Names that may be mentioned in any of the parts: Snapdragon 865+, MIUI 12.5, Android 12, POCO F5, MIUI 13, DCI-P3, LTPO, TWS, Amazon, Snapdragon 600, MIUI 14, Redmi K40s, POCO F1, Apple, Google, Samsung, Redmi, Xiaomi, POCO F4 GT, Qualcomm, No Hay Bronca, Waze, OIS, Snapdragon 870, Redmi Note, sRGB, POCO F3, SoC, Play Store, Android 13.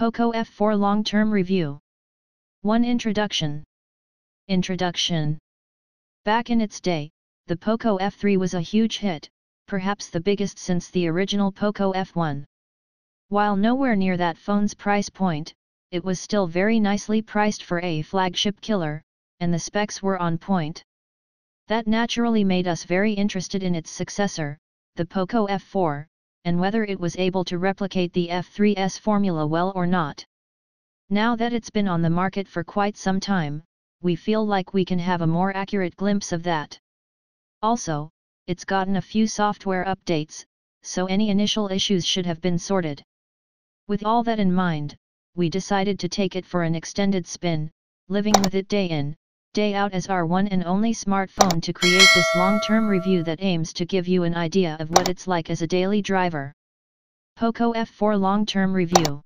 POCO F4 Long-Term Review 1. Introduction. Back in its day, the POCO F3 was a huge hit, perhaps the biggest since the original POCO F1. While nowhere near that phone's price point, it was still very nicely priced for a flagship killer, and the specs were on point. That naturally made us very interested in its successor, the POCO F4, and whether it was able to replicate the F3's formula well or not. Now that it's been on the market for quite some time, we feel like we can have a more accurate glimpse of that. Also, it's gotten a few software updates, so any initial issues should have been sorted. With all that in mind, we decided to take it for an extended spin, living with it day in, day out as our one and only smartphone to create this long-term review that aims to give you an idea of what it's like as a daily driver. POCO F4 Long-Term Review.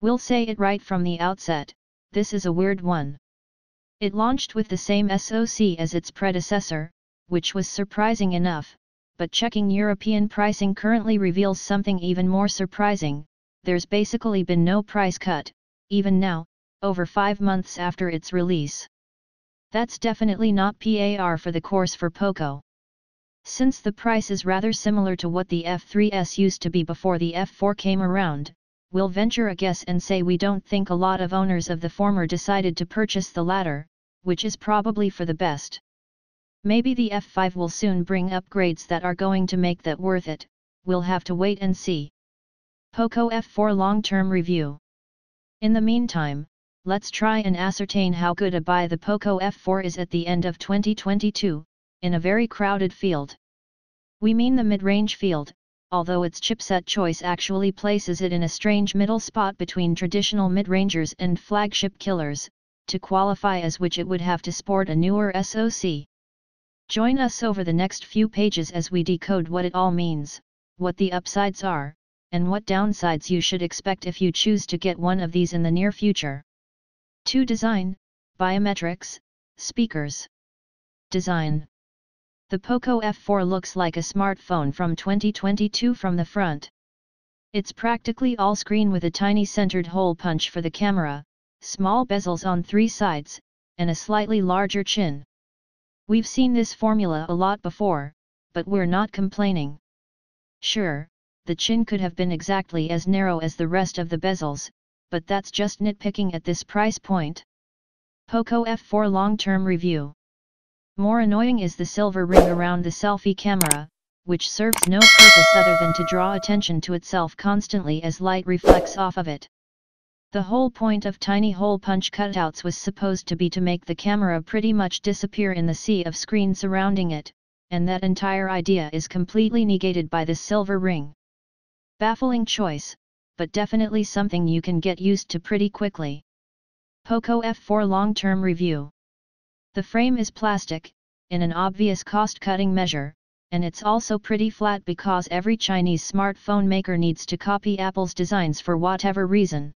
We'll say it right from the outset, this is a weird one. It launched with the same SoC as its predecessor, which was surprising enough, but checking European pricing currently reveals something even more surprising. There's basically been no price cut, even now, over 5 months after its release. That's definitely not par for the course for POCO. Since the price is rather similar to what the F3s used to be before the F4 came around, we'll venture a guess and say we don't think a lot of owners of the former decided to purchase the latter, which is probably for the best. Maybe the F5 will soon bring upgrades that are going to make that worth it. We'll have to wait and see. POCO F4 Long-Term Review. In the meantime, let's try and ascertain how good a buy the POCO F4 is at the end of 2022, in a very crowded field. We mean the mid-range field, although its chipset choice actually places it in a strange middle spot between traditional mid-rangers and flagship killers, to qualify as which it would have to sport a newer SoC. Join us over the next few pages as we decode what it all means, what the upsides are, and what downsides you should expect if you choose to get one of these in the near future. 2. Design, Biometrics, Speakers. Design. The POCO F4 looks like a smartphone from 2022 from the front. It's practically all screen with a tiny centered hole punch for the camera, small bezels on 3 sides, and a slightly larger chin. We've seen this formula a lot before, but we're not complaining. Sure, the chin could have been exactly as narrow as the rest of the bezels, but that's just nitpicking at this price point. POCO F4 Long-Term Review. More annoying is the silver ring around the selfie camera, which serves no purpose other than to draw attention to itself constantly as light reflects off of it. The whole point of tiny hole punch cutouts was supposed to be to make the camera pretty much disappear in the sea of screen surrounding it, and that entire idea is completely negated by this silver ring. Baffling choice, but definitely something you can get used to pretty quickly. POCO F4 Long-Term Review. The frame is plastic, in an obvious cost-cutting measure, and it's also pretty flat because every Chinese smartphone maker needs to copy Apple's designs for whatever reason.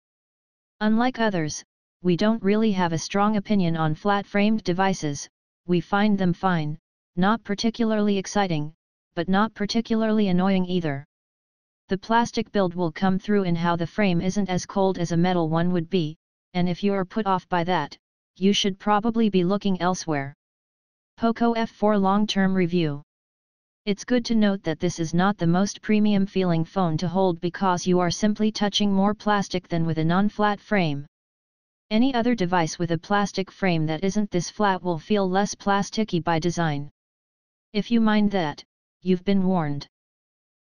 Unlike others, we don't really have a strong opinion on flat-framed devices. We find them fine, not particularly exciting, but not particularly annoying either. The plastic build will come through in how the frame isn't as cold as a metal one would be, and if you're put off by that, you should probably be looking elsewhere. POCO F4 Long-Term Review. It's good to note that this is not the most premium-feeling phone to hold because you are simply touching more plastic than with a non-flat frame. Any other device with a plastic frame that isn't this flat will feel less plasticky by design. If you mind that, you've been warned.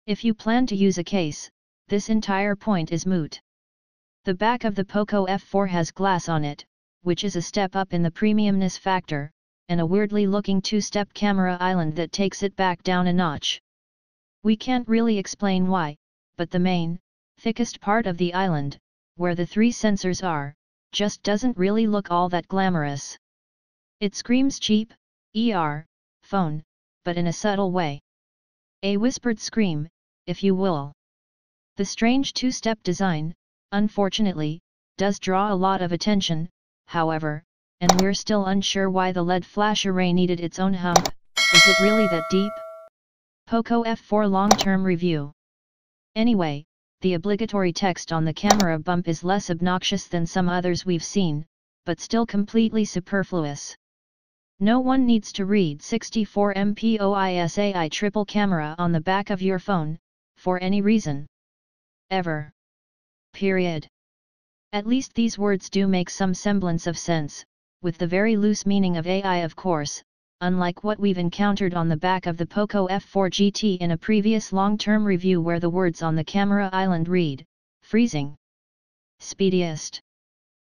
If you plan to use a case, this entire point is moot. The back of the POCO F4 has glass on it, which is a step up in the premiumness factor, and a weirdly looking 2-step camera island that takes it back down a notch. We can't really explain why, but the main, thickest part of the island, where the 3 sensors are, just doesn't really look all that glamorous. It screams cheap, phone, but in a subtle way. A whispered scream, if you will. The strange 2-step design, unfortunately, does draw a lot of attention, however, and we're still unsure why the LED flash array needed its own hump. Is it really that deep? POCO F4 Long-Term Review. Anyway, the obligatory text on the camera bump is less obnoxious than some others we've seen, but still completely superfluous. No one needs to read 64MP OIS triple camera on the back of your phone, for any reason. Ever. Period. At least these words do make some semblance of sense, with the very loose meaning of AI of course, unlike what we've encountered on the back of the POCO F4 GT in a previous long-term review where the words on the camera island read, freezing. Speediest.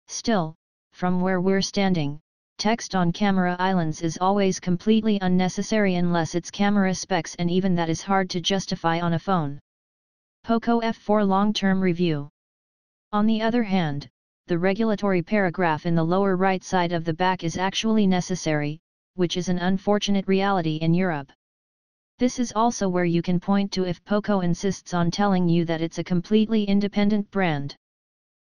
Still, from where we're standing, text on camera islands is always completely unnecessary unless it's camera specs, and even that is hard to justify on a phone. POCO F4 long-term review. On the other hand, the regulatory paragraph in the lower right side of the back is actually necessary, which is an unfortunate reality in Europe. This is also where you can point to if POCO insists on telling you that it's a completely independent brand.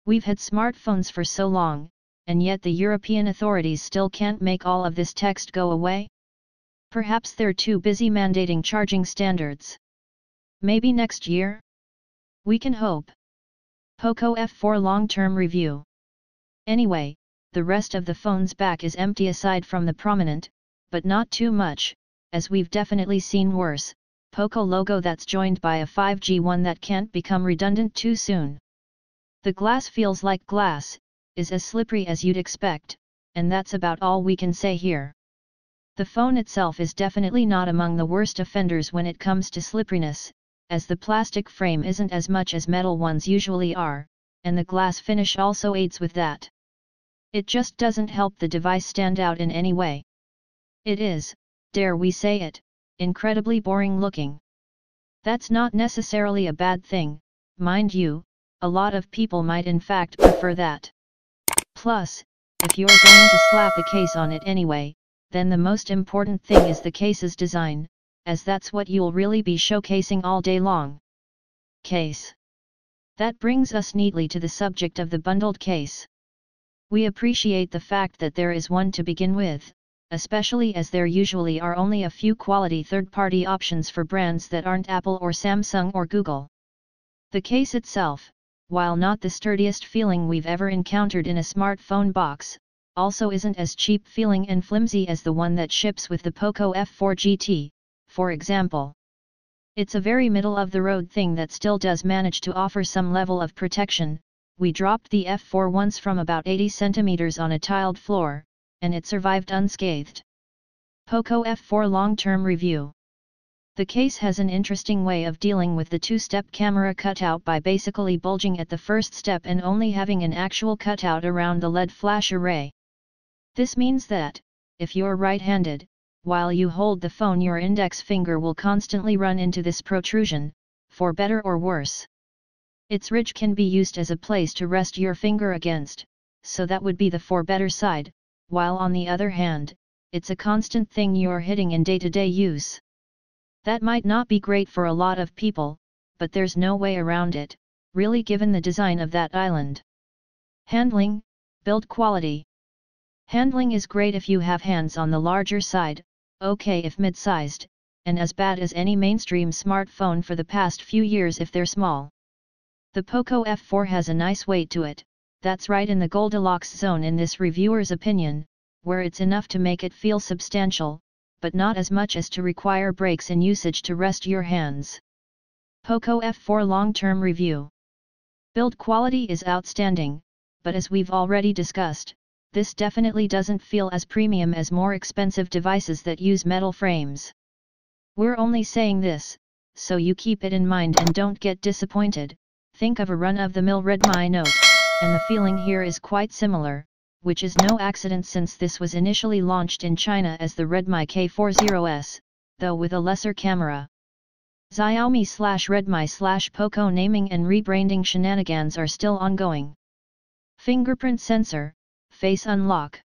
We've had smartphones for so long, and yet the European authorities still can't make all of this text go away? Perhaps they're too busy mandating charging standards. Maybe next year? We can hope. POCO F4 long-term review. Anyway, the rest of the phone's back is empty aside from the prominent, but not too much, as we've definitely seen worse, POCO logo that's joined by a 5G one that can't become redundant too soon. The glass feels like glass, is as slippery as you'd expect, and that's about all we can say here. The phone itself is definitely not among the worst offenders when it comes to slipperiness, as the plastic frame isn't as much as metal ones usually are, and the glass finish also aids with that. It just doesn't help the device stand out in any way. It is, dare we say it, incredibly boring looking. That's not necessarily a bad thing, mind you, a lot of people might in fact prefer that. Plus, if you're going to slap a case on it anyway, then the most important thing is the case's design, as that's what you'll really be showcasing all day long. Case. That brings us neatly to the subject of the bundled case. We appreciate the fact that there is one to begin with, especially as there usually are only a few quality third-party options for brands that aren't Apple or Samsung or Google. The case itself, while not the sturdiest feeling we've ever encountered in a smartphone box, also isn't as cheap feeling and flimsy as the one that ships with the POCO F4 GT, for example. It's a very middle-of-the-road thing that still does manage to offer some level of protection. We dropped the F4 once from about 80 centimeters on a tiled floor, and it survived unscathed. POCO F4 long-term review. The case has an interesting way of dealing with the two-step camera cutout by basically bulging at the first step and only having an actual cutout around the LED flash array. This means that, if you're right-handed, while you hold the phone your index finger will constantly run into this protrusion, for better or worse. Its ridge can be used as a place to rest your finger against, so that would be the for better side, while on the other hand, it's a constant thing you're hitting in day-to-day use. That might not be great for a lot of people, but there's no way around it, really given the design of that island. Handling, build quality. Handling is great if you have hands on the larger side, okay if mid-sized, and as bad as any mainstream smartphone for the past few years if they're small. The POCO F4 has a nice weight to it, that's right in the Goldilocks zone in this reviewer's opinion, where it's enough to make it feel substantial, but not as much as to require breaks in usage to rest your hands. POCO F4 long-term review. Build quality is outstanding, but as we've already discussed, this definitely doesn't feel as premium as more expensive devices that use metal frames. We're only saying this, so you keep it in mind and don't get disappointed. Think of a run-of-the-mill Redmi Note, and the feeling here is quite similar, which is no accident since this was initially launched in China as the Redmi K40s, though with a lesser camera. Xiaomi/Redmi/POCO naming and rebranding shenanigans are still ongoing. Fingerprint sensor, face unlock.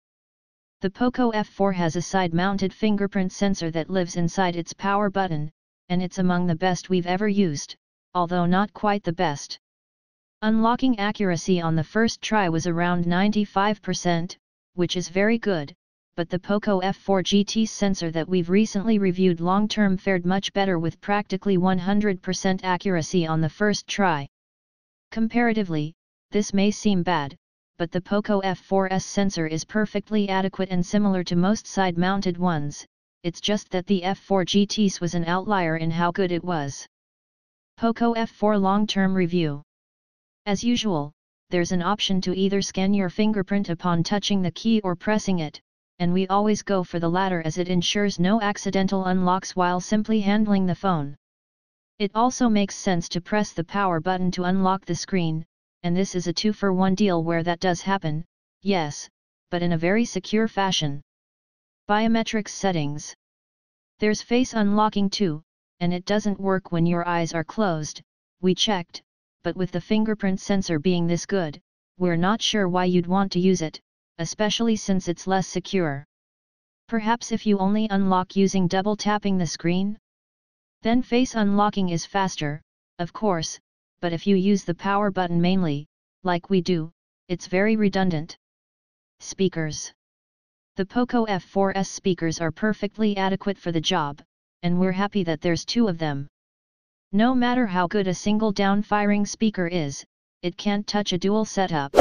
The POCO F4 has a side-mounted fingerprint sensor that lives inside its power button, and it's among the best we've ever used, although not quite the best. Unlocking accuracy on the first try was around 95%, which is very good, but the POCO F4 GT sensor that we've recently reviewed long-term fared much better with practically 100% accuracy on the first try. Comparatively, this may seem bad, but the POCO F4's sensor is perfectly adequate and similar to most side-mounted ones, it's just that the F4 GT's was an outlier in how good it was. POCO F4 long-term review. As usual, there's an option to either scan your fingerprint upon touching the key or pressing it, and we always go for the latter as it ensures no accidental unlocks while simply handling the phone. It also makes sense to press the power button to unlock the screen, and this is a 2-for-1 deal where that does happen, yes, but in a very secure fashion. Biometrics settings. There's face unlocking too, and it doesn't work when your eyes are closed, we checked, but with the fingerprint sensor being this good, we're not sure why you'd want to use it, especially since it's less secure. Perhaps if you only unlock using double tapping the screen? Then face unlocking is faster, of course, but if you use the power button mainly, like we do, it's very redundant. Speakers. The POCO F4's speakers are perfectly adequate for the job, and we're happy that there's 2 of them. No matter how good a single down-firing speaker is, it can't touch a dual setup.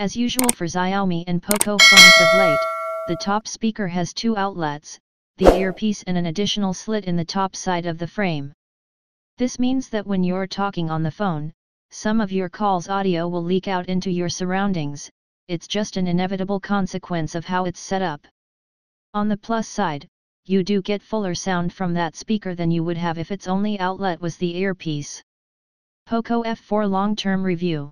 As usual for Xiaomi and POCO phones of late, the top speaker has 2 outlets, the earpiece and an additional slit in the top side of the frame. This means that when you're talking on the phone, some of your call's audio will leak out into your surroundings, it's just an inevitable consequence of how it's set up. On the plus side, you do get fuller sound from that speaker than you would have if its only outlet was the earpiece. POCO F4 long-term review.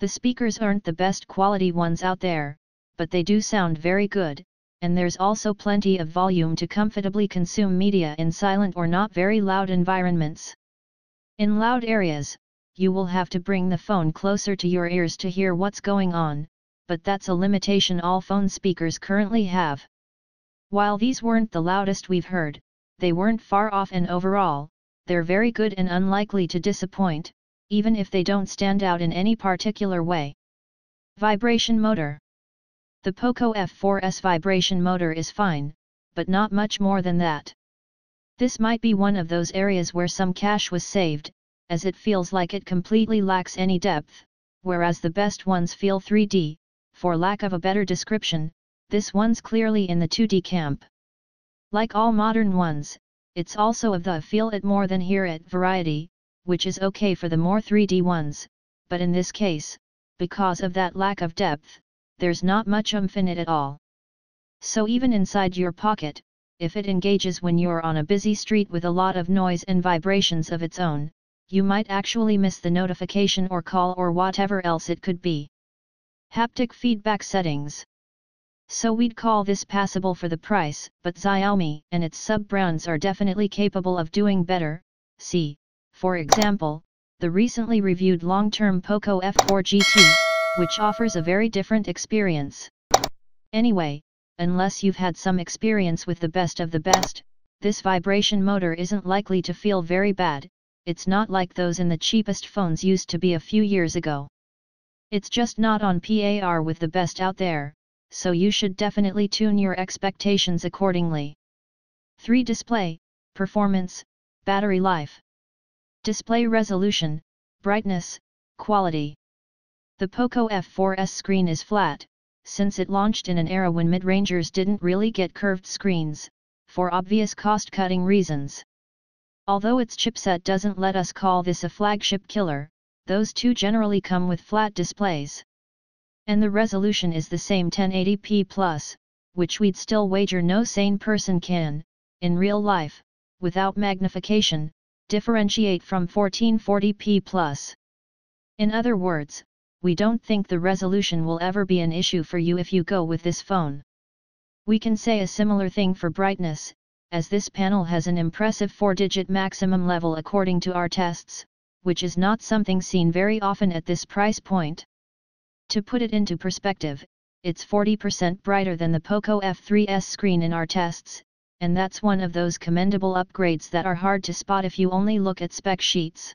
The speakers aren't the best quality ones out there, but they do sound very good, and there's also plenty of volume to comfortably consume media in silent or not very loud environments. In loud areas, you will have to bring the phone closer to your ears to hear what's going on, but that's a limitation all phone speakers currently have. While these weren't the loudest we've heard, they weren't far off, and overall, they're very good and unlikely to disappoint, even if they don't stand out in any particular way. Vibration motor. The POCO F4's vibration motor is fine, but not much more than that. This might be one of those areas where some cash was saved, as it feels like it completely lacks any depth, whereas the best ones feel 3D, for lack of a better description, this one's clearly in the 2D camp. Like all modern ones, it's also of the feel it more than hear it variety, which is okay for the more 3D ones, but in this case, because of that lack of depth, there's not much oomph in it at all. So even inside your pocket, if it engages when you're on a busy street with a lot of noise and vibrations of its own, you might actually miss the notification or call or whatever else it could be. Haptic feedback settings. So we'd call this passable for the price, but Xiaomi and its sub-brands are definitely capable of doing better. See, for example, the recently reviewed long-term POCO F4 GT, which offers a very different experience. Anyway, unless you've had some experience with the best of the best, this vibration motor isn't likely to feel very bad, it's not like those in the cheapest phones used to be a few years ago. It's just not on par with the best out there, so you should definitely tune your expectations accordingly. 3. Display, performance, battery life. Display resolution, brightness, quality. The POCO F4's screen is flat, since it launched in an era when mid-rangers didn't really get curved screens, for obvious cost-cutting reasons. Although its chipset doesn't let us call this a flagship killer, those two generally come with flat displays. And the resolution is the same 1080p+, which we'd still wager no sane person can, in real life, without magnification, differentiate from 1440p+. In other words, we don't think the resolution will ever be an issue for you if you go with this phone. We can say a similar thing for brightness, as this panel has an impressive 4-digit maximum level according to our tests, which is not something seen very often at this price point. To put it into perspective, it's 40% brighter than the POCO F3's screen in our tests, and that's one of those commendable upgrades that are hard to spot if you only look at spec sheets.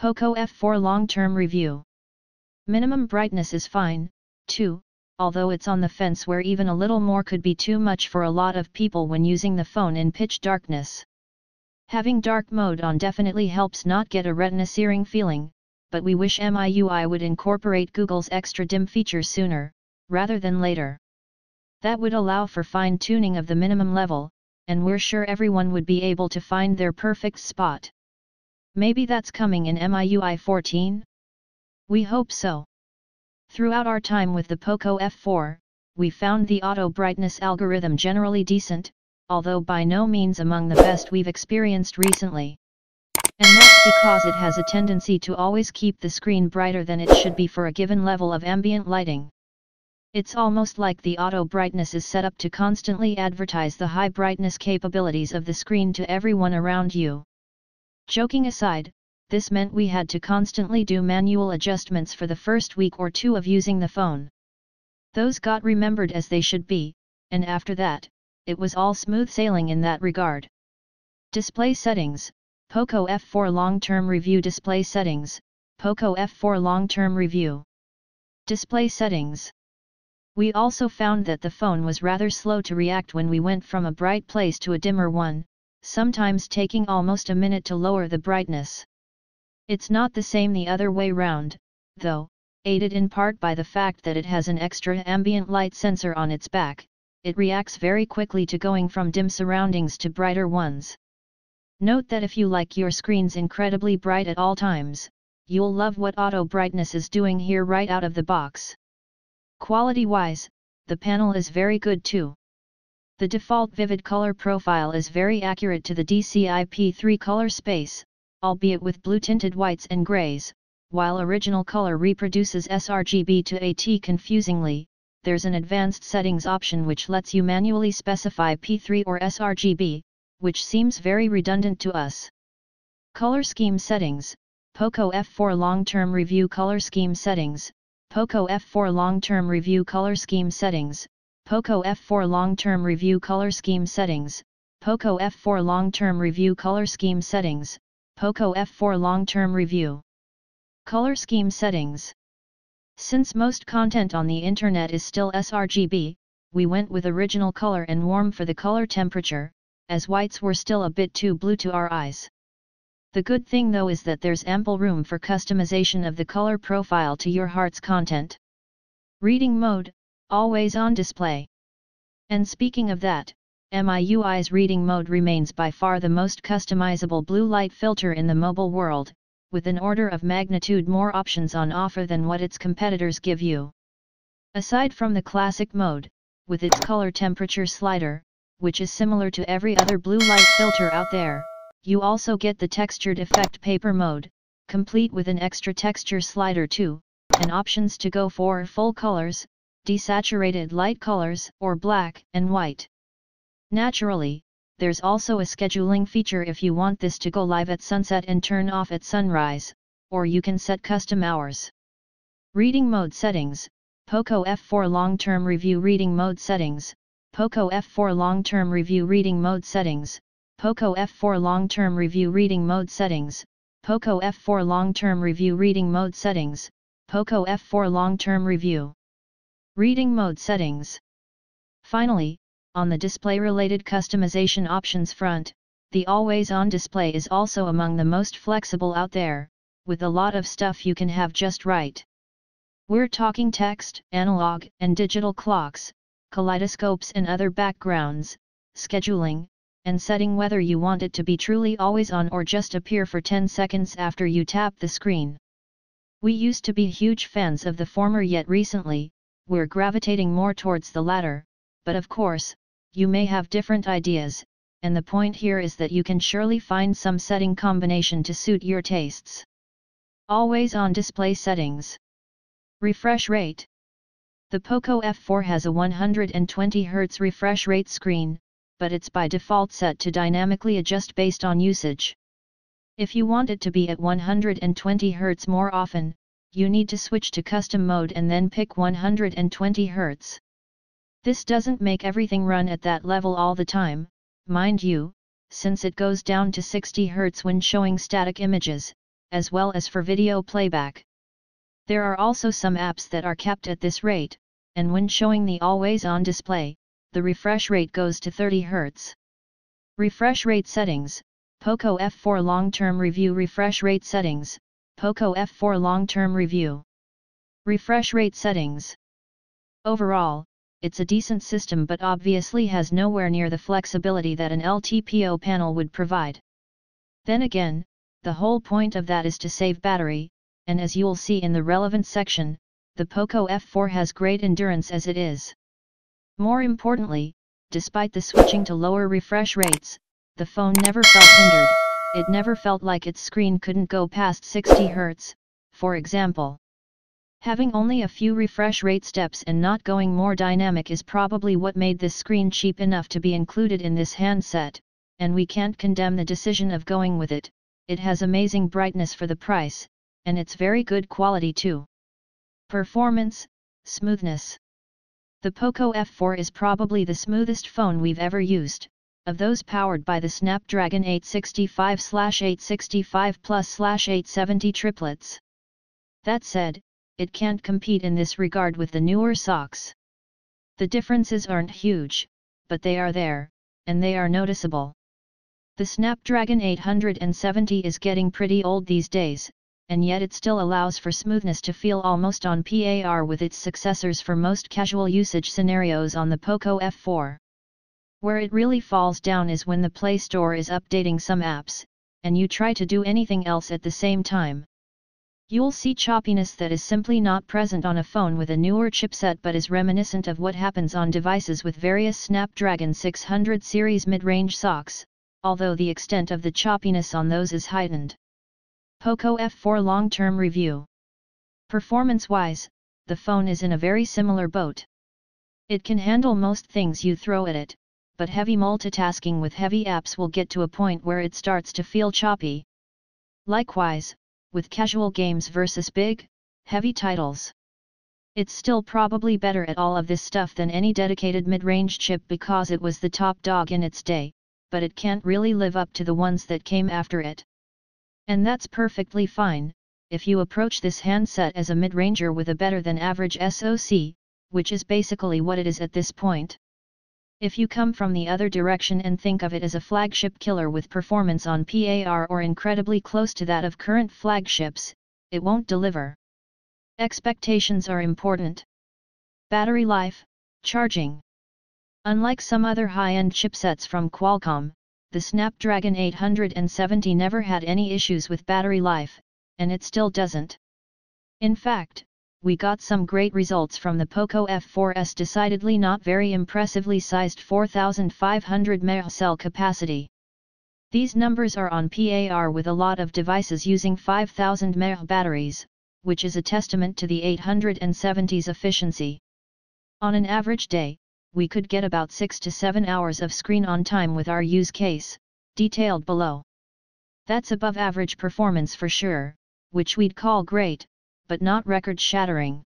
POCO F4 long-term review. Minimum brightness is fine, too, although it's on the fence where even a little more could be too much for a lot of people when using the phone in pitch darkness. Having dark mode on definitely helps not get a retina-searing feeling, but we wish MIUI would incorporate Google's extra dim feature sooner, rather than later. That would allow for fine-tuning of the minimum level, and we're sure everyone would be able to find their perfect spot. Maybe that's coming in MIUI 14? We hope so. Throughout our time with the POCO F4, we found the auto brightness algorithm generally decent, although by no means among the best we've experienced recently. And that's because it has a tendency to always keep the screen brighter than it should be for a given level of ambient lighting. It's almost like the auto brightness is set up to constantly advertise the high brightness capabilities of the screen to everyone around you. Joking aside, this meant we had to constantly do manual adjustments for the first week or two of using the phone. Those got remembered as they should be, and after that, it was all smooth sailing in that regard. Display settings, POCO F4 long-term review. Display settings, POCO F4 long-term review. Display settings. We also found that the phone was rather slow to react when we went from a bright place to a dimmer one, sometimes taking almost a minute to lower the brightness. It's not the same the other way round, though, aided in part by the fact that it has an extra ambient light sensor on its back. It reacts very quickly to going from dim surroundings to brighter ones. Note that if you like your screens incredibly bright at all times, you'll love what auto brightness is doing here right out of the box. Quality-wise, the panel is very good too. The default vivid color profile is very accurate to the DCI-P3 color space, albeit with blue-tinted whites and grays, while original color reproduces sRGB to AT confusingly. There's an advanced settings option which lets you manually specify P3 or sRGB, which seems very redundant to us. Color scheme settings, POCO F4 long-term review. Color scheme settings, POCO F4 long-term review. Color scheme settings, POCO F4 long-term review. Color scheme settings, POCO F4 long-term review. Color scheme settings, POCO F4 long-term review. Color scheme settings. Since most content on the internet is still sRGB, we went with original color and warm for the color temperature, as whites were still a bit too blue to our eyes. The good thing though is that there's ample room for customization of the color profile to your heart's content. Reading mode, always on display. And speaking of that, MIUI's reading mode remains by far the most customizable blue light filter in the mobile world, with an order of magnitude more options on offer than what its competitors give you. Aside from the classic mode, with its color temperature slider, which is similar to every other blue light filter out there, you also get the textured effect paper mode, complete with an extra texture slider too, and options to go for full colors, desaturated light colors, or black and white. Naturally, there's also a scheduling feature if you want this to go live at sunset and turn off at sunrise, or you can set custom hours. Reading mode settings, POCO F4 long-term review. Reading mode settings, POCO F4 long-term review. Reading mode settings, POCO F4 long-term review. Reading mode settings, POCO F4 long-term review. Reading mode settings, POCO F4 long-term review. Reading mode settings. Finally, on the display-related customization options front, the always-on display is also among the most flexible out there, with a lot of stuff you can have just right. We're talking text, analog and digital clocks, kaleidoscopes and other backgrounds, scheduling, and setting whether you want it to be truly always on or just appear for 10 seconds after you tap the screen. We used to be huge fans of the former, yet recently, we're gravitating more towards the latter. But of course, you may have different ideas, and the point here is that you can surely find some setting combination to suit your tastes. Always on display settings. Refresh rate. The POCO F4 has a 120 Hz refresh rate screen, but it's by default set to dynamically adjust based on usage. If you want it to be at 120 Hz more often, you need to switch to custom mode and then pick 120 Hz. This doesn't make everything run at that level all the time, mind you, since it goes down to 60 Hz when showing static images, as well as for video playback. There are also some apps that are kept at this rate, and when showing the always-on display, the refresh rate goes to 30 Hz. Refresh rate settings, POCO F4 long-term review. Refresh rate settings, POCO F4 long-term review. Refresh rate settings. Overall, it's a decent system but obviously has nowhere near the flexibility that an LTPO panel would provide. Then again, the whole point of that is to save battery, and as you'll see in the relevant section, the POCO F4 has great endurance as it is. More importantly, despite the switching to lower refresh rates, the phone never felt hindered. It never felt like its screen couldn't go past 60 Hz, for example. Having only a few refresh rate steps and not going more dynamic is probably what made this screen cheap enough to be included in this handset, and we can't condemn the decision of going with it. It has amazing brightness for the price, and it's very good quality too. Performance, smoothness. The POCO F4 is probably the smoothest phone we've ever used, of those powered by the Snapdragon 865/865+/870 triplets. That said, it can't compete in this regard with the newer SoCs. The differences aren't huge, but they are there, and they are noticeable. The Snapdragon 870 is getting pretty old these days, and yet it still allows for smoothness to feel almost on par with its successors for most casual usage scenarios on the POCO F4. Where it really falls down is when the Play Store is updating some apps, and you try to do anything else at the same time. You'll see choppiness that is simply not present on a phone with a newer chipset but is reminiscent of what happens on devices with various Snapdragon 600 series mid-range SoCs, although the extent of the choppiness on those is heightened. POCO F4 long-term review. Performance-wise, the phone is in a very similar boat. It can handle most things you throw at it, but heavy multitasking with heavy apps will get to a point where it starts to feel choppy. Likewise, with casual games versus big, heavy titles. It's still probably better at all of this stuff than any dedicated mid-range chip because it was the top dog in its day, but it can't really live up to the ones that came after it. And that's perfectly fine, if you approach this handset as a mid-ranger with a better than average SoC, which is basically what it is at this point. If you come from the other direction and think of it as a flagship killer with performance on par or incredibly close to that of current flagships, it won't deliver. Expectations are important. Battery life, charging. Unlike some other high-end chipsets from Qualcomm, the Snapdragon 870 never had any issues with battery life, and it still doesn't. In fact, we got some great results from the POCO F4's decidedly not very impressively sized 4500 mAh cell capacity. These numbers are on par with a lot of devices using 5000 mAh batteries, which is a testament to the 870's efficiency. On an average day, we could get about 6 to 7 hours of screen on time with our use case, detailed below. That's above average performance for sure, which we'd call great, but not record-shattering.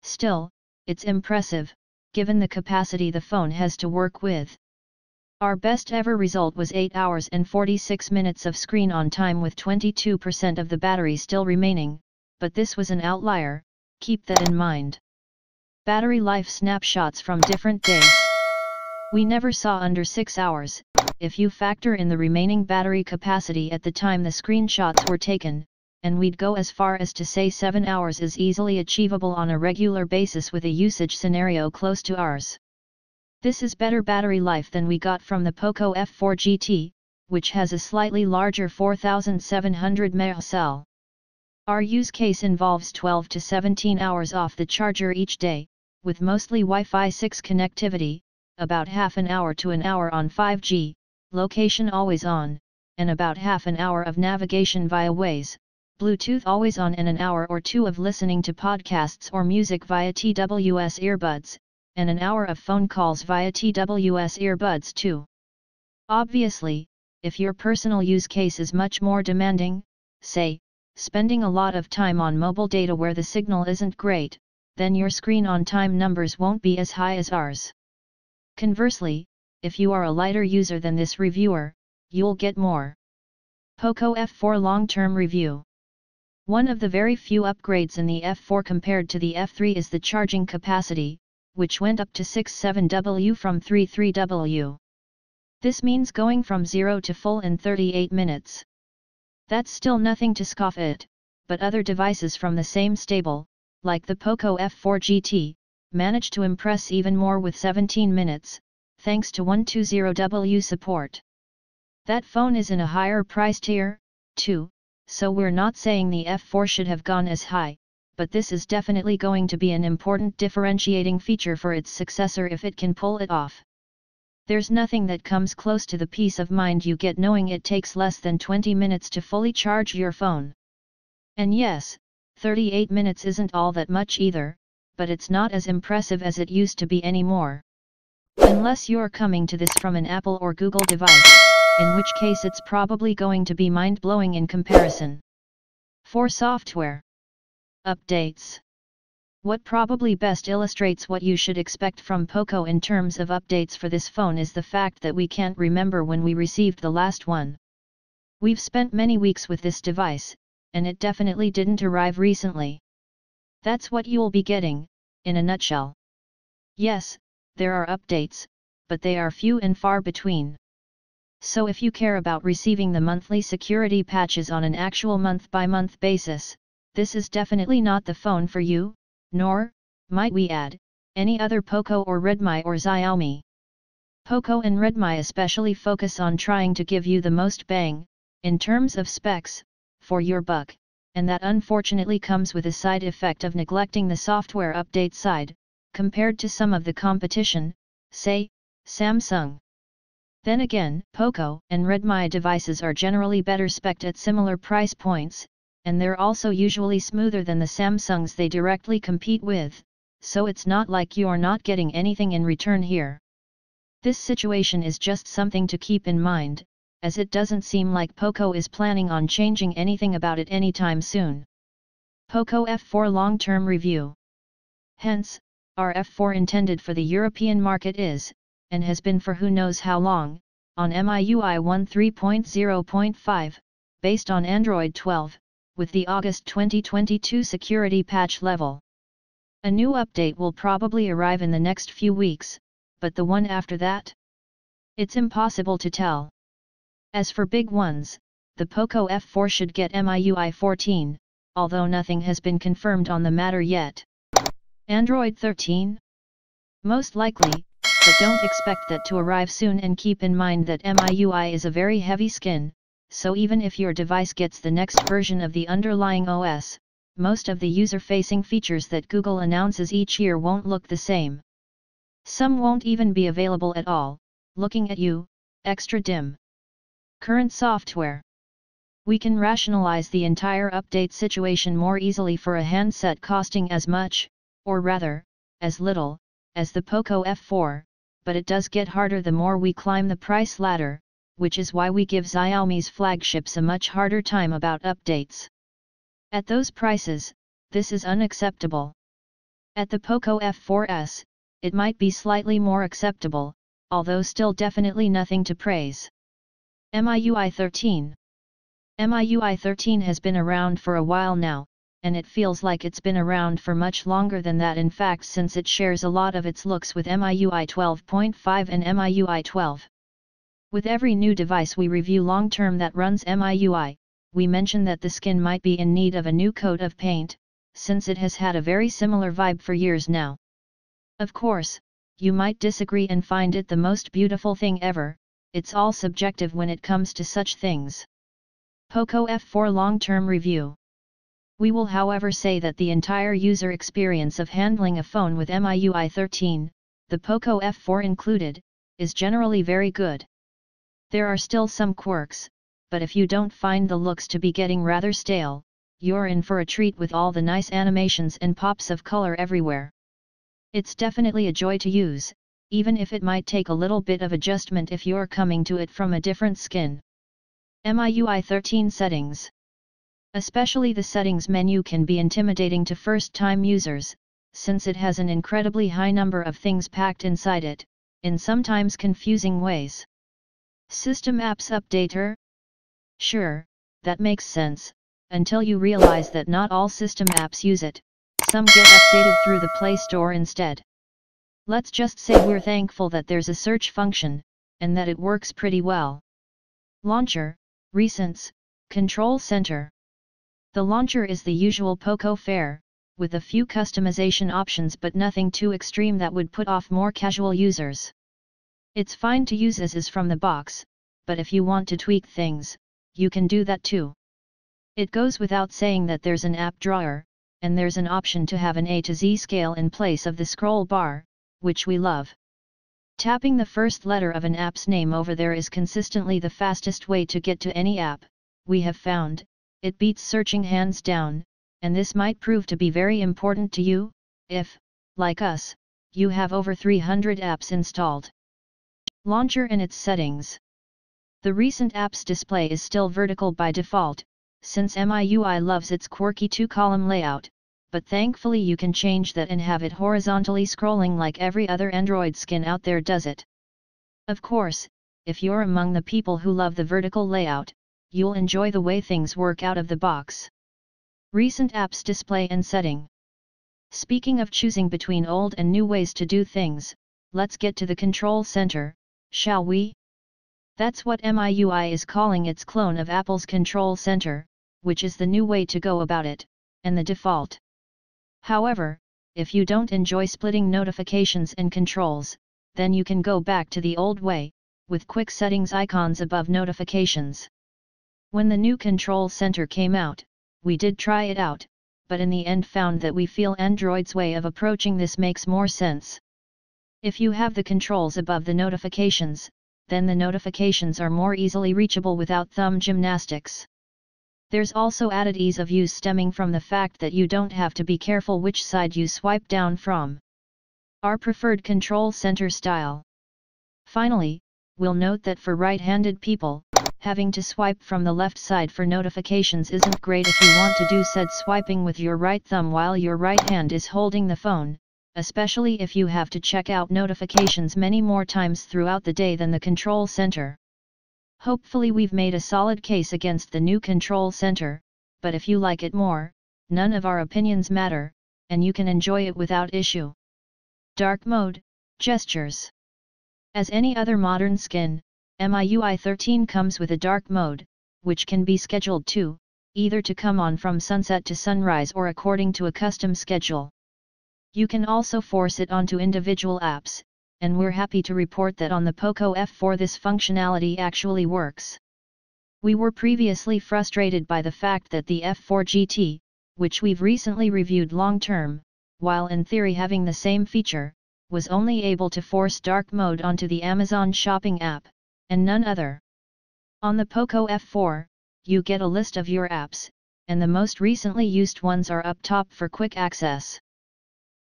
Still, it's impressive, given the capacity the phone has to work with. Our best ever result was 8 hours and 46 minutes of screen on time with 22% of the battery still remaining, but this was an outlier, keep that in mind. Battery life snapshots from different days. We never saw under 6 hours, if you factor in the remaining battery capacity at the time the screenshots were taken, and we'd go as far as to say 7 hours is easily achievable on a regular basis with a usage scenario close to ours. This is better battery life than we got from the POCO F4 GT, which has a slightly larger 4700 mAh cell. Our use case involves 12 to 17 hours off the charger each day, with mostly Wi-Fi 6 connectivity, about half an hour to an hour on 5G, location always on, and about half an hour of navigation via Waze, Bluetooth always on, and an hour or two of listening to podcasts or music via TWS earbuds, and an hour of phone calls via TWS earbuds too. Obviously, if your personal use case is much more demanding, say, spending a lot of time on mobile data where the signal isn't great, then your screen on time numbers won't be as high as ours. Conversely, if you are a lighter user than this reviewer, you'll get more. POCO F4 long-term review. One of the very few upgrades in the F4 compared to the F3 is the charging capacity, which went up to 67W from 33W. This means going from 0 to full in 38 minutes. That's still nothing to scoff at, but other devices from the same stable, like the POCO F4 GT, managed to impress even more with 17 minutes, thanks to 120W support. That phone is in a higher price tier, too, so we're not saying the F4 should have gone as high, but this is definitely going to be an important differentiating feature for its successor if it can pull it off. There's nothing that comes close to the peace of mind you get knowing it takes less than 20 minutes to fully charge your phone. And yes, 38 minutes isn't all that much either, but it's not as impressive as it used to be anymore. Unless you're coming to this from an Apple or Google device, in which case it's probably going to be mind-blowing in comparison. For software updates, what probably best illustrates what you should expect from POCO in terms of updates for this phone is the fact that we can't remember when we received the last one. We've spent many weeks with this device, and it definitely didn't arrive recently. That's what you'll be getting, in a nutshell. Yes, there are updates, but they are few and far between. So if you care about receiving the monthly security patches on an actual month-by-month basis, this is definitely not the phone for you. Nor, might we add, any other POCO or Redmi or Xiaomi. POCO and Redmi especially focus on trying to give you the most bang, in terms of specs, for your buck, and that unfortunately comes with a side effect of neglecting the software update side, compared to some of the competition, say, Samsung. Then again, POCO and Redmi devices are generally better spec'd at similar price points, and they're also usually smoother than the Samsungs they directly compete with, so it's not like you're not getting anything in return here. This situation is just something to keep in mind, as it doesn't seem like POCO is planning on changing anything about it anytime soon. POCO F4 long-term review. Hence, our F4 intended for the European market is, and has been for who knows how long, on MIUI 13.0.5, based on Android 12, with the August 2022 security patch level. A new update will probably arrive in the next few weeks, but the one after that? It's impossible to tell. As for big ones, the POCO F4 should get MIUI 14, although nothing has been confirmed on the matter yet. Android 13? Most likely, but don't expect that to arrive soon, and keep in mind that MIUI is a very heavy skin, so even if your device gets the next version of the underlying OS, most of the user-facing features that Google announces each year won't look the same. Some won't even be available at all, looking at you, extra dim. Current software. We can rationalize the entire update situation more easily for a handset costing as much, or rather, as little, as the POCO F4, but it does get harder the more we climb the price ladder, which is why we give Xiaomi's flagships a much harder time about updates. At those prices, this is unacceptable. At the POCO F4s, it might be slightly more acceptable, although still definitely nothing to praise. MIUI 13. MIUI 13 has been around for a while now, and it feels like it's been around for much longer than that, in fact, since it shares a lot of its looks with MIUI 12.5 and MIUI 12. With every new device we review long-term that runs MIUI, we mention that the skin might be in need of a new coat of paint, since it has had a very similar vibe for years now. Of course, you might disagree and find it the most beautiful thing ever, it's all subjective when it comes to such things. POCO F4 long-term review. We will however say that the entire user experience of handling a phone with MIUI 13, the POCO F4 included, is generally very good. There are still some quirks, but if you don't find the looks to be getting rather stale, you're in for a treat with all the nice animations and pops of color everywhere. It's definitely a joy to use, even if it might take a little bit of adjustment if you're coming to it from a different skin. MIUI 13 settings. Especially the settings menu can be intimidating to first-time users, since it has an incredibly high number of things packed inside it, in sometimes confusing ways. System apps updater? Sure, that makes sense, until you realize that not all system apps use it, some get updated through the Play Store instead. Let's just say we're thankful that there's a search function, and that it works pretty well. Launcher, Recents, Control Center. The launcher is the usual POCO fare, with a few customization options but nothing too extreme that would put off more casual users. It's fine to use as is from the box, but if you want to tweak things, you can do that too. It goes without saying that there's an app drawer, and there's an option to have an A to Z scale in place of the scroll bar, which we love. Tapping the first letter of an app's name over there is consistently the fastest way to get to any app, we have found. It beats searching hands down, and this might prove to be very important to you, if, like us, you have over 300 apps installed. Launcher and its settings. The recent app's display is still vertical by default, since MIUI loves its quirky two-column layout, but thankfully you can change that and have it horizontally scrolling like every other Android skin out there does it. Of course, if you're among the people who love the vertical layout, you'll enjoy the way things work out of the box. Recent apps display and setting. Speaking of choosing between old and new ways to do things, let's get to the control center, shall we? That's what MIUI is calling its clone of Apple's control center, which is the new way to go about it, and the default. However, if you don't enjoy splitting notifications and controls, then you can go back to the old way, with quick settings icons above notifications. When the new control center came out, we did try it out, but in the end found that we feel Android's way of approaching this makes more sense. If you have the controls above the notifications, then the notifications are more easily reachable without thumb gymnastics. There's also added ease of use stemming from the fact that you don't have to be careful which side you swipe down from. Our preferred control center style. Finally, we'll note that for right-handed people, having to swipe from the left side for notifications isn't great if you want to do said swiping with your right thumb while your right hand is holding the phone, especially if you have to check out notifications many more times throughout the day than the control center. Hopefully we've made a solid case against the new control center, but if you like it more, none of our opinions matter, and you can enjoy it without issue. Dark mode, gestures. As any other modern skin, MIUI 13 comes with a dark mode, which can be scheduled to, either to come on from sunset to sunrise or according to a custom schedule. You can also force it onto individual apps, and we're happy to report that on the POCO F4 this functionality actually works. We were previously frustrated by the fact that the F4 GT, which we've recently reviewed long-term, while in theory having the same feature, was only able to force dark mode onto the Amazon shopping app, and none other. On the POCO F4, you get a list of your apps, and the most recently used ones are up top for quick access.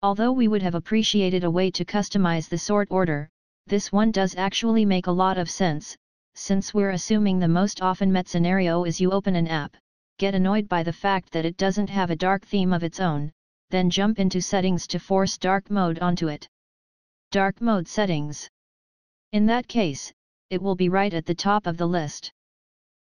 Although we would have appreciated a way to customize the sort order, this one does actually make a lot of sense, since we're assuming the most often met scenario is you open an app, get annoyed by the fact that it doesn't have a dark theme of its own, then jump into settings to force dark mode onto it. Dark mode settings. In that case, it will be right at the top of the list.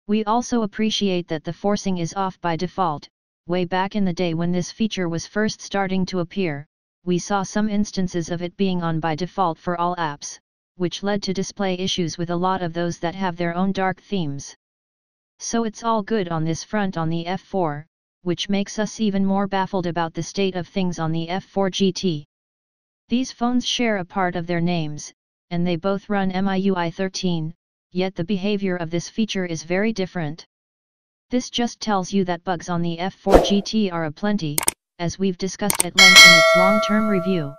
We also appreciate that the forcing is off by default. Way back in the day when this feature was first starting to appear, we saw some instances of it being on by default for all apps, which led to display issues with a lot of those that have their own dark themes. So it's all good on this front on the F4, which makes us even more baffled about the state of things on the F4 GT. These phones share a part of their names, and they both run MIUI 13, yet the behavior of this feature is very different. This just tells you that bugs on the F4 GT are aplenty, as we've discussed at length in its long-term review.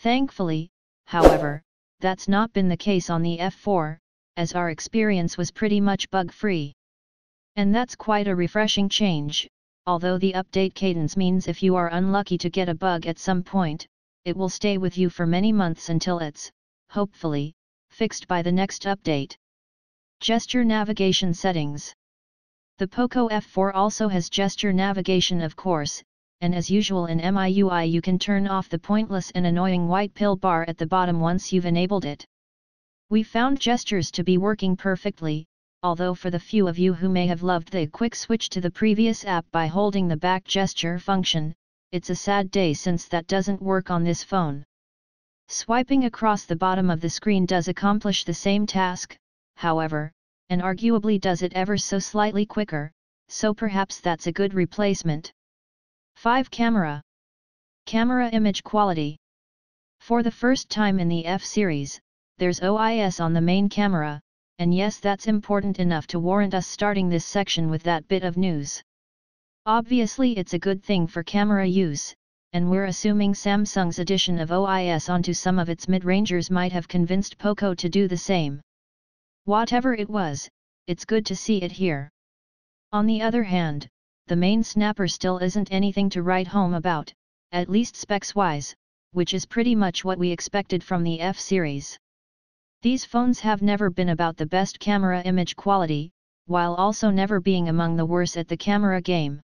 Thankfully, however, that's not been the case on the F4, as our experience was pretty much bug-free. And that's quite a refreshing change, although the update cadence means if you are unlucky to get a bug at some point, it will stay with you for many months until it's, hopefully, fixed by the next update. Gesture navigation settings. The POCO F4 also has gesture navigation of course, and as usual in MIUI you can turn off the pointless and annoying white pill bar at the bottom once you've enabled it. We found gestures to be working perfectly, although for the few of you who may have loved the quick switch to the previous app by holding the back gesture function, it's a sad day since that doesn't work on this phone. Swiping across the bottom of the screen does accomplish the same task, however, and arguably does it ever so slightly quicker, so perhaps that's a good replacement. 5. Camera. Camera image quality. For the first time in the F series, there's OIS on the main camera, and yes, that's important enough to warrant us starting this section with that bit of news. Obviously it's a good thing for camera use, and we're assuming Samsung's addition of OIS onto some of its mid-rangers might have convinced POCO to do the same. Whatever it was, it's good to see it here. On the other hand, the main snapper still isn't anything to write home about, at least specs-wise, which is pretty much what we expected from the F series. These phones have never been about the best camera image quality, while also never being among the worst at the camera game.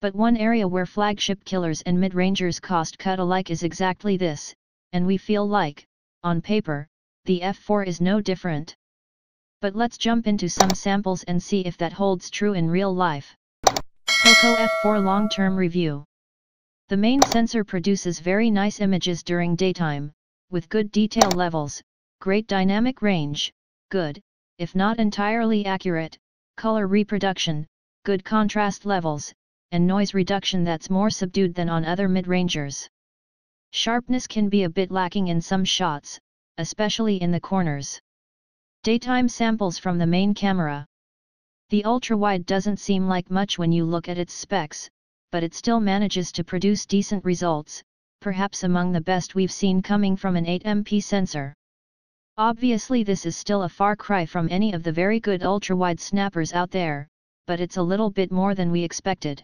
But one area where flagship killers and mid-rangers cost cut alike is exactly this, and we feel like, on paper, the F4 is no different. But let's jump into some samples and see if that holds true in real life. POCO F4 long-term review. The main sensor produces very nice images during daytime, with good detail levels, great dynamic range, good, if not entirely accurate, color reproduction, good contrast levels, and noise reduction that's more subdued than on other mid-rangers. Sharpness can be a bit lacking in some shots, especially in the corners. Daytime samples from the main camera. The ultra-wide doesn't seem like much when you look at its specs, but it still manages to produce decent results, perhaps among the best we've seen coming from an 8MP sensor. Obviously this is still a far cry from any of the very good ultra-wide snappers out there, but it's a little bit more than we expected.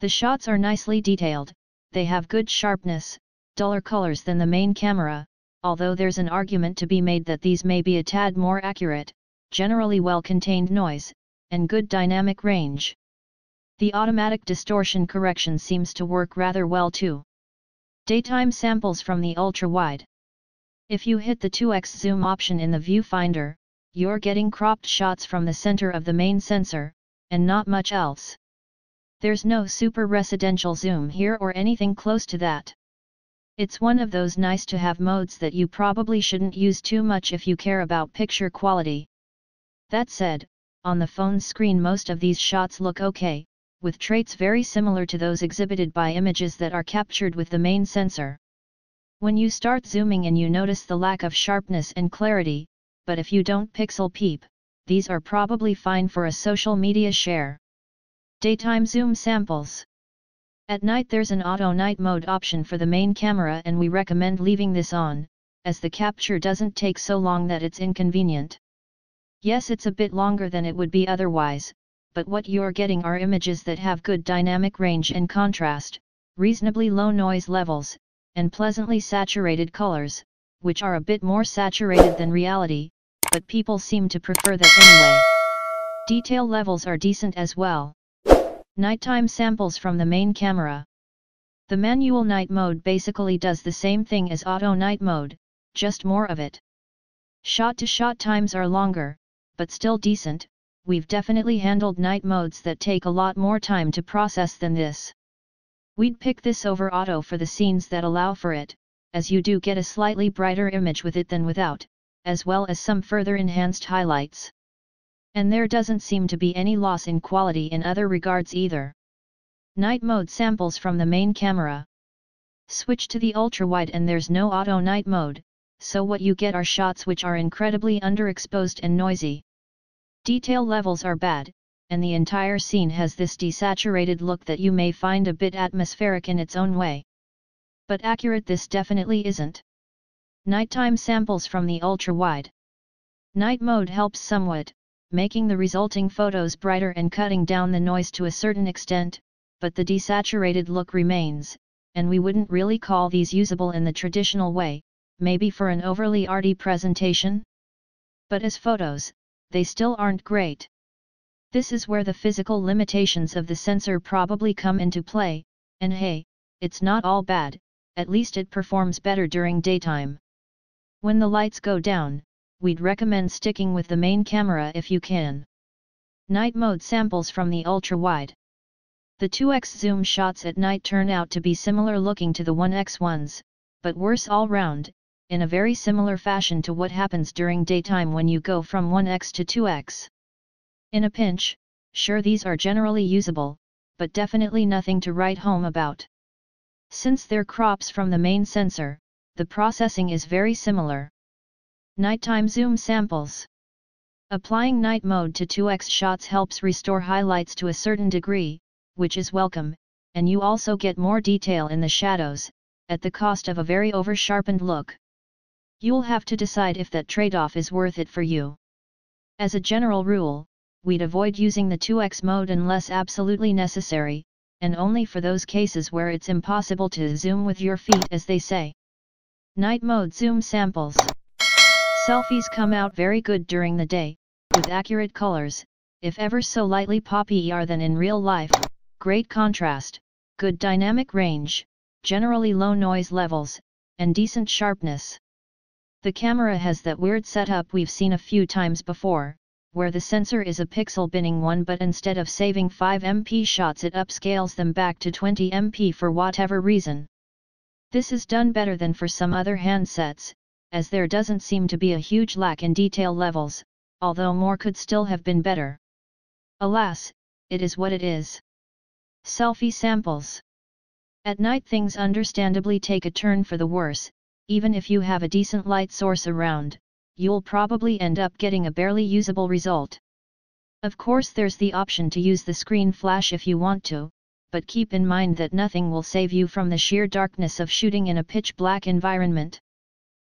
The shots are nicely detailed, they have good sharpness, duller colors than the main camera, although there's an argument to be made that these may be a tad more accurate, generally well-contained noise, and good dynamic range. The automatic distortion correction seems to work rather well too. Daytime samples from the ultra-wide. If you hit the 2x zoom option in the viewfinder, you're getting cropped shots from the center of the main sensor, and not much else. There's no super residential zoom here or anything close to that. It's one of those nice-to-have modes that you probably shouldn't use too much if you care about picture quality. That said, on the phone's screen most of these shots look okay, with traits very similar to those exhibited by images that are captured with the main sensor. When you start zooming in you notice the lack of sharpness and clarity, but if you don't pixel peep, these are probably fine for a social media share. Daytime zoom samples. At night there's an auto night mode option for the main camera and we recommend leaving this on, as the capture doesn't take so long that it's inconvenient. Yes, it's a bit longer than it would be otherwise, but what you're getting are images that have good dynamic range and contrast, reasonably low noise levels, and pleasantly saturated colors, which are a bit more saturated than reality, but people seem to prefer that anyway. Detail levels are decent as well. Nighttime samples from the main camera. The manual night mode basically does the same thing as auto night mode, just more of it. Shot-to-shot times are longer, but still decent. We've definitely handled night modes that take a lot more time to process than this. We'd pick this over auto for the scenes that allow for it, as you do get a slightly brighter image with it than without, as well as some further enhanced highlights. And there doesn't seem to be any loss in quality in other regards either. Night mode samples from the main camera. Switch to the ultra-wide and there's no auto night mode, so what you get are shots which are incredibly underexposed and noisy. Detail levels are bad, and the entire scene has this desaturated look that you may find a bit atmospheric in its own way. But accurate this definitely isn't. Nighttime samples from the ultra-wide. Night mode helps somewhat, making the resulting photos brighter and cutting down the noise to a certain extent, but the desaturated look remains, and we wouldn't really call these usable in the traditional way, maybe for an overly arty presentation? But as photos, they still aren't great. This is where the physical limitations of the sensor probably come into play, and hey, it's not all bad, at least it performs better during daytime. When the lights go down, we'd recommend sticking with the main camera if you can. Night mode samples from the ultra-wide. The 2x zoom shots at night turn out to be similar looking to the 1x ones, but worse all round, in a very similar fashion to what happens during daytime when you go from 1x to 2x. In a pinch, Sure, these are generally usable, but definitely nothing to write home about. Since they're crops from the main sensor, the processing is very similar. Nighttime zoom samples. Applying night mode to 2x shots helps restore highlights to a certain degree, which is welcome, and you also get more detail in the shadows, at the cost of a very over-sharpened look. You'll have to decide if that trade-off is worth it for you. As a general rule, we'd avoid using the 2x mode unless absolutely necessary, and only for those cases where it's impossible to zoom with your feet, as they say. Night mode zoom samples. Selfies come out very good during the day, with accurate colors, if ever so lightly poppier than in real life, great contrast, good dynamic range, generally low noise levels, and decent sharpness. The camera has that weird setup we've seen a few times before, where the sensor is a pixel binning one, but instead of saving 5MP shots it upscales them back to 20MP for whatever reason. This is done better than for some other handsets, as there doesn't seem to be a huge lack in detail levels, although more could still have been better. Alas, it is what it is. Selfie samples. At night things understandably take a turn for the worse. Even if you have a decent light source around, you'll probably end up getting a barely usable result. Of course there's the option to use the screen flash if you want to, but keep in mind that nothing will save you from the sheer darkness of shooting in a pitch black environment.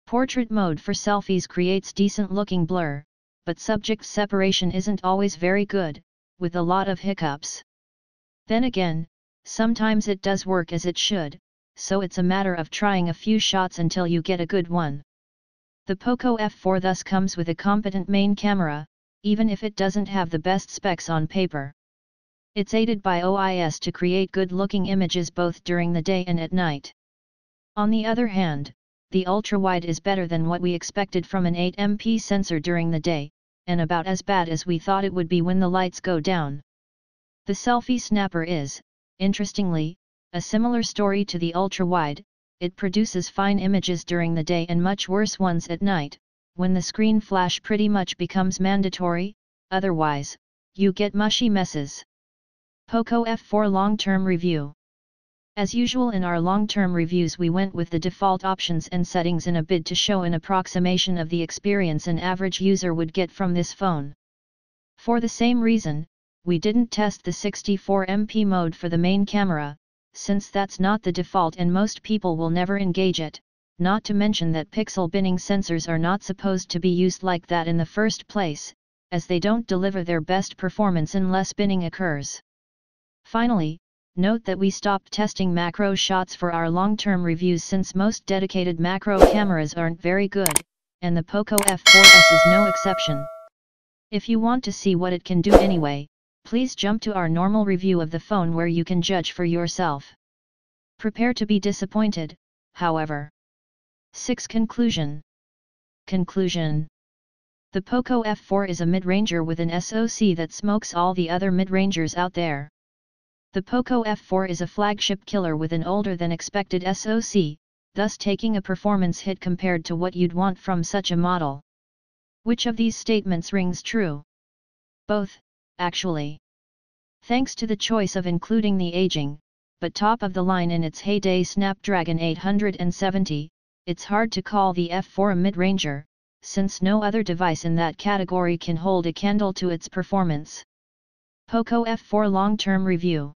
Portrait mode for selfies creates decent-looking blur, but subject separation isn't always very good, with a lot of hiccups. Then again, sometimes it does work as it should, so it's a matter of trying a few shots until you get a good one. The POCO F4 thus comes with a competent main camera, even if it doesn't have the best specs on paper. It's aided by OIS to create good-looking images both during the day and at night. On the other hand, the ultrawide is better than what we expected from an 8MP sensor during the day, and about as bad as we thought it would be when the lights go down. The selfie snapper is, interestingly, a similar story to the ultrawide. It produces fine images during the day and much worse ones at night, when the screen flash pretty much becomes mandatory, otherwise, you get mushy messes. POCO F4 long-term review. As usual in our long-term reviews, we went with the default options and settings in a bid to show an approximation of the experience an average user would get from this phone. For the same reason, we didn't test the 64MP mode for the main camera, since that's not the default and most people will never engage it, not to mention that pixel binning sensors are not supposed to be used like that in the first place, as they don't deliver their best performance unless binning occurs. Finally, note that we stopped testing macro shots for our long-term reviews since most dedicated macro cameras aren't very good, and the POCO F4s is no exception. If you want to see what it can do anyway, please jump to our normal review of the phone where you can judge for yourself. Prepare to be disappointed, however. 6. Conclusion. The POCO F4 is a mid-ranger with an SoC that smokes all the other mid-rangers out there. The POCO F4 is a flagship killer with an older-than-expected SoC, thus taking a performance hit compared to what you'd want from such a model. Which of these statements rings true? Both, actually. Thanks to the choice of including the aging, but top-of-the-line in its heyday Snapdragon 870, it's hard to call the F4 a mid-ranger, since no other device in that category can hold a candle to its performance. POCO F4 long-term review.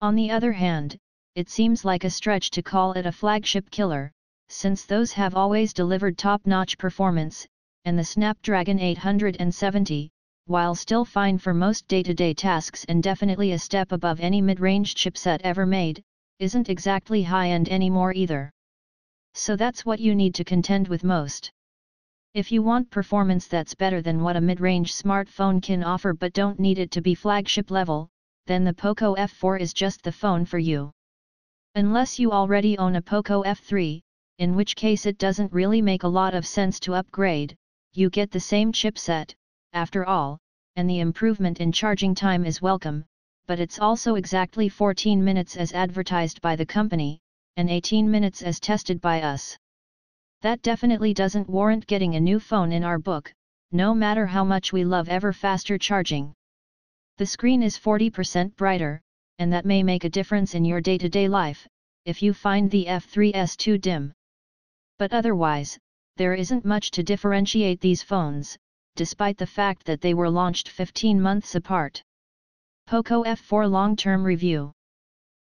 On the other hand, it seems like a stretch to call it a flagship killer, since those have always delivered top-notch performance, and the Snapdragon 870, while still fine for most day-to-day tasks and definitely a step above any mid-range chipset ever made, isn't exactly high-end anymore either. So that's what you need to contend with most. If you want performance that's better than what a mid-range smartphone can offer but don't need it to be flagship level, then the POCO F4 is just the phone for you. Unless you already own a POCO F3, in which case it doesn't really make a lot of sense to upgrade. You get the same chipset, after all, and the improvement in charging time is welcome, but it's also exactly 14 minutes as advertised by the company, and 18 minutes as tested by us. That definitely doesn't warrant getting a new phone in our book, no matter how much we love ever faster charging. The screen is 40% brighter, and that may make a difference in your day-to-day life, if you find the F3s too dim. But otherwise, there isn't much to differentiate these phones, despite the fact that they were launched 15 months apart. POCO F4 long-term review.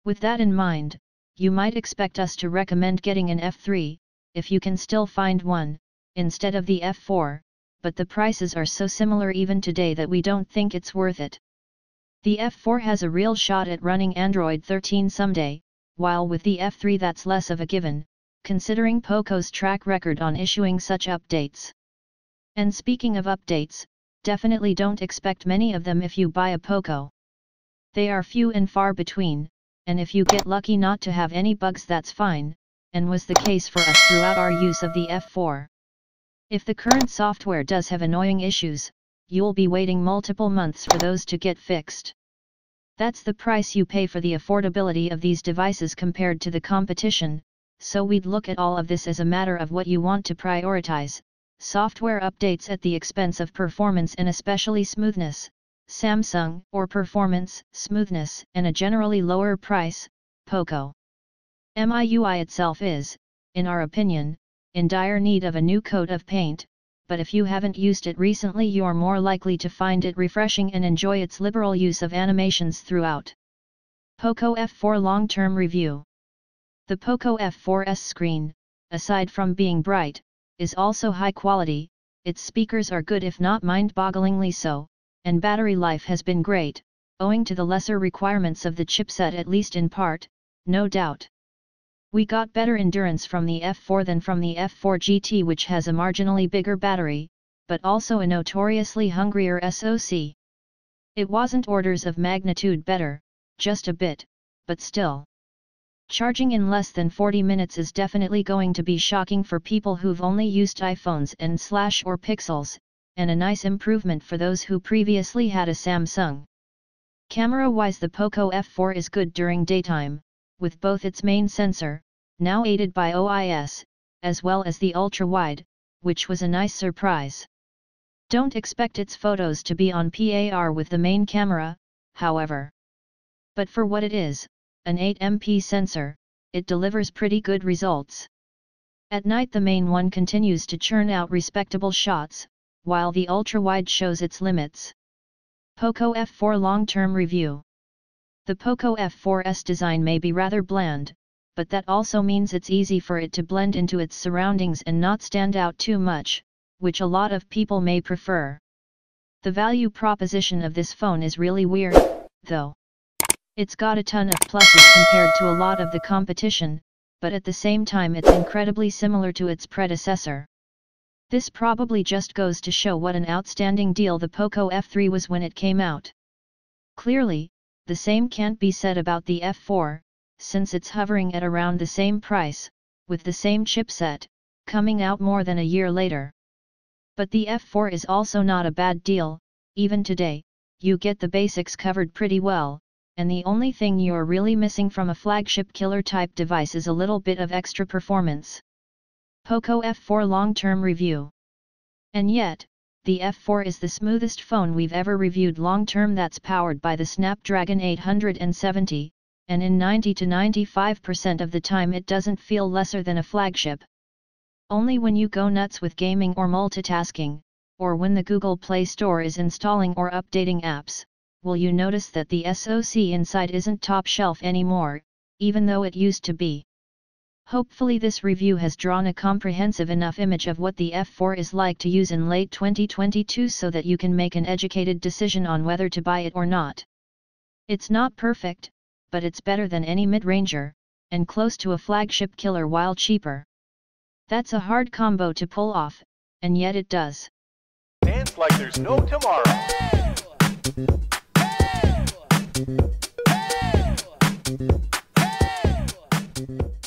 With that in mind, you might expect us to recommend getting an F3, if you can still find one, instead of the F4, but the prices are so similar even today that we don't think it's worth it. The F4 has a real shot at running Android 13 someday, while with the F3 that's less of a given, considering POCO's track record on issuing such updates. And speaking of updates, definitely don't expect many of them if you buy a POCO. They are few and far between, and if you get lucky not to have any bugs, that's fine, and was the case for us throughout our use of the F4. If the current software does have annoying issues, you'll be waiting multiple months for those to get fixed. That's the price you pay for the affordability of these devices compared to the competition, so we'd look at all of this as a matter of what you want to prioritize: software updates at the expense of performance and especially smoothness, Samsung, or performance, smoothness, and a generally lower price, POCO. MIUI itself is, in our opinion, in dire need of a new coat of paint, but if you haven't used it recently, you're more likely to find it refreshing and enjoy its liberal use of animations throughout. POCO F4 long-term review. The POCO F4's screen, aside from being bright, is also high quality, its speakers are good if not mind-bogglingly so, and battery life has been great, owing to the lesser requirements of the chipset, at least in part, no doubt. We got better endurance from the F4 than from the F4 GT, which has a marginally bigger battery, but also a notoriously hungrier SoC. It wasn't orders of magnitude better, just a bit, but still. Charging in less than 40 minutes is definitely going to be shocking for people who've only used iPhones and/or Pixels, and a nice improvement for those who previously had a Samsung. Camera-wise, the POCO F4 is good during daytime, with both its main sensor, now aided by OIS, as well as the ultra-wide, which was a nice surprise. Don't expect its photos to be on par with the main camera, however. But for what it is, an 8MP sensor, it delivers pretty good results. At night, the main one continues to churn out respectable shots, while the ultra-wide shows its limits. POCO F4 long-term review. The POCO F4's design may be rather bland, but that also means it's easy for it to blend into its surroundings and not stand out too much, which a lot of people may prefer. The value proposition of this phone is really weird, though. It's got a ton of pluses compared to a lot of the competition, but at the same time it's incredibly similar to its predecessor. This probably just goes to show what an outstanding deal the POCO F3 was when it came out. Clearly, the same can't be said about the F4, since it's hovering at around the same price, with the same chipset, coming out more than a year later. But the F4 is also not a bad deal. Even today, you get the basics covered pretty well, and the only thing you're really missing from a flagship killer-type device is a little bit of extra performance. POCO F4 long-term review. And yet, the F4 is the smoothest phone we've ever reviewed long-term that's powered by the Snapdragon 870, and in 90 to 95% of the time it doesn't feel lesser than a flagship. Only when you go nuts with gaming or multitasking, or when the Google Play Store is installing or updating apps, will you notice that the SoC inside isn't top shelf anymore, even though it used to be. Hopefully this review has drawn a comprehensive enough image of what the F4 is like to use in late 2022 so that you can make an educated decision on whether to buy it or not. It's not perfect, but it's better than any mid-ranger, and close to a flagship killer while cheaper. That's a hard combo to pull off, and yet it does. Dance like there's no tomorrow. Hey! Hey! Hey! Hey!